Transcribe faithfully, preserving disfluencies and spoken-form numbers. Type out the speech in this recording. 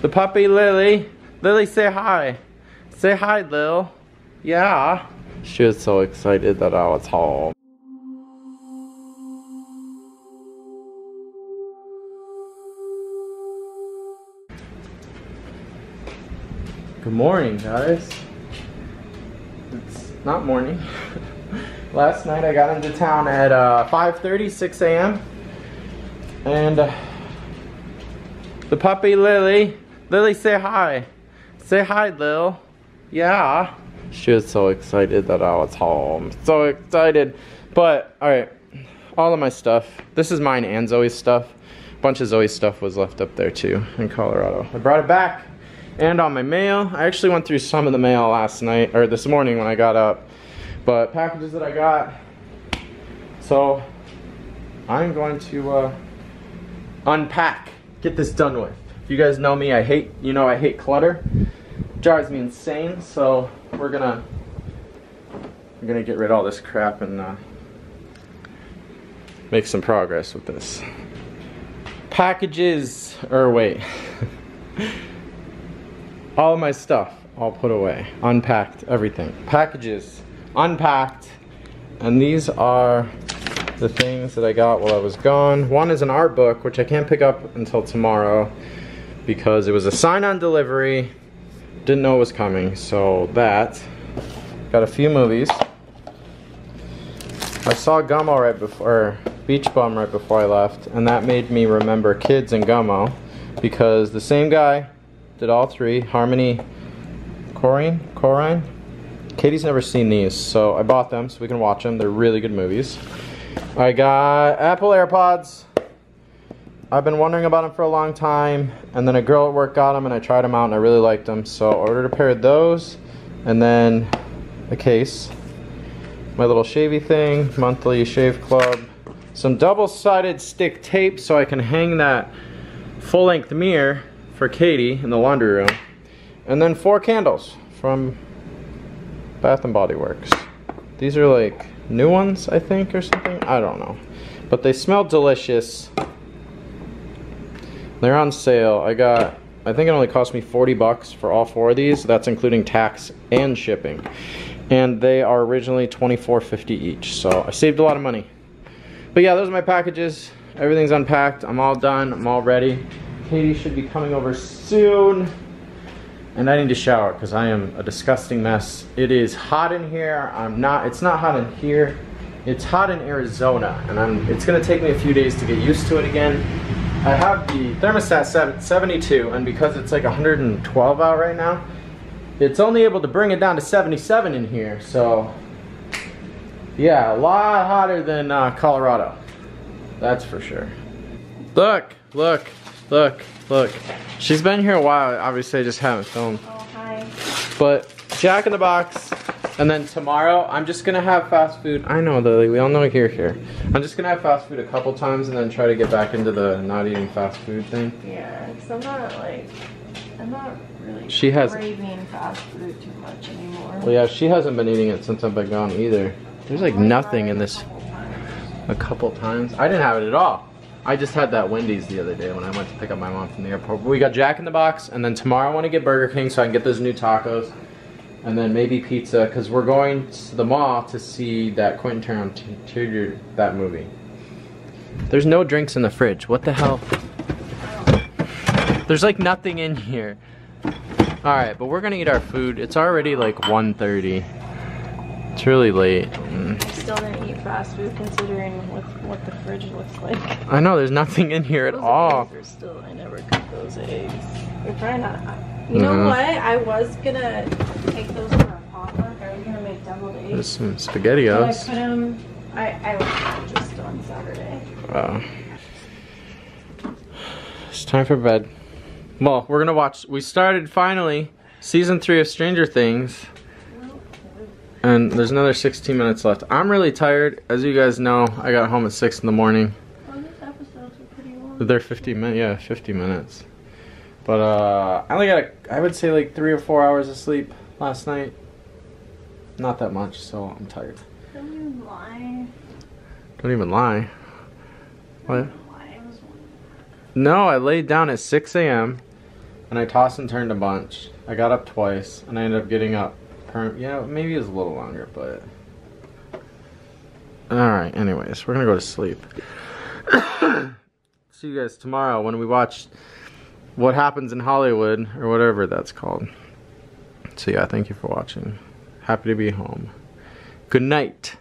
The puppy Lily. Lily, say hi. Say hi, Lil. Yeah. She was so excited that I was home. Good morning, guys. It's not morning. Last night I got into town at uh, five thirty, six a m And uh, the puppy Lily. Lily, say hi. Say hi, Lil. Yeah. She was so excited that I was home. So excited. But, alright. All of my stuff. This is mine and Zoe's stuff. A bunch of Zoe's stuff was left up there too in Colorado. I brought it back. And all my mail. I actually went through some of the mail last night, or this morning when I got up. But packages that I got. So, I'm going to uh, unpack. Get this done with. If you guys know me, I hate, you know I hate clutter. Drives me insane, so we're gonna we're gonna get rid of all this crap and uh, make some progress with this. Packages, or wait, all my stuff all put away, unpacked, everything. Packages unpacked, and these are the things that I got while I was gone. One is an art book, which I can't pick up until tomorrow because it was a sign-on delivery. Didn't know it was coming, so that. Got a few movies. I saw Gummo right before, or Beach Bum right before I left, and that made me remember Kids and Gummo because the same guy did all three. Harmony Corine, Corine. Katie's never seen these, so I bought them so we can watch them. They're really good movies. I got Apple AirPods. I've been wondering about them for a long time, and then a girl at work got them and I tried them out and I really liked them, so I ordered a pair of those, and then a case, my little shavy thing, monthly shave club, some double-sided stick tape so I can hang that full-length mirror for Katie in the laundry room, and then four candles from Bath and Body Works. These are like new ones, I think, or something, I don't know, but they smell delicious. They're on sale. I got, I think it only cost me forty bucks for all four of these. That's including tax and shipping. And they are originally twenty-four fifty each. So I saved a lot of money. But yeah, those are my packages. Everything's unpacked. I'm all done. I'm all ready. Katie should be coming over soon. And I need to shower because I am a disgusting mess. It is hot in here. I'm not, it's not hot in here. It's hot in Arizona. And I'm, it's going to take me a few days to get used to it again. I have the thermostat seventy-two, and because it's like one hundred twelve out right now, it's only able to bring it down to seventy-seven in here, so yeah, a lot hotter than uh, Colorado, that's for sure. Look, look, look, look. She's been here a while, obviously I just haven't filmed. Oh, hi. But Jack in the Box, and then tomorrow I'm just going to have fast food. I know, Lily, we all know you're here. I'm just going to have fast food a couple times and then try to get back into the not eating fast food thing. Yeah, because I'm not like, I'm not really she has, craving fast food too much anymore. Well, yeah, she hasn't been eating it since I've been gone either. There's like nothing in this. A couple times. I didn't have it at all. I just had that Wendy's the other day when I went to pick up my mom from the airport. But we got Jack in the Box, and then tomorrow I want to get Burger King so I can get those new tacos. And then maybe pizza, because we're going to the mall to see that Quentin Tarantino, that movie. There's no drinks in the fridge. What the hell? There's like nothing in here. Alright, but we're going to eat our food. It's already like one thirty. It's really late. Mm. Still didn't eat fast food considering what, what the fridge looks like. I know, there's nothing in here at those all. Eggs are still, I never cook those eggs. They're probably not hot. You know what? I was gonna take those for a potluck. I was gonna make deviled eggs. There's some SpaghettiOs. So I put them. I, I was just on Saturday. Wow. It's time for bed. Well, we're gonna watch. We started finally season three of Stranger Things, and there's another sixteen minutes left. I'm really tired, as you guys know. I got home at six in the morning. Well, these episodes are pretty long. They're fifty minutes. Yeah, fifty minutes. But uh, I only got, a, I would say like three or four hours of sleep last night. Not that much, so I'm tired. Don't even lie. Don't even lie. What? Don't lie. I was wondering. No, I laid down at six a m and I tossed and turned a bunch. I got up twice, and I ended up getting up. Per yeah, maybe it was a little longer, but... Alright, anyways, we're gonna go to sleep. See you guys tomorrow when we watch What Happens in Hollywood, or whatever that's called. So yeah, thank you for watching. Happy to be home. Good night.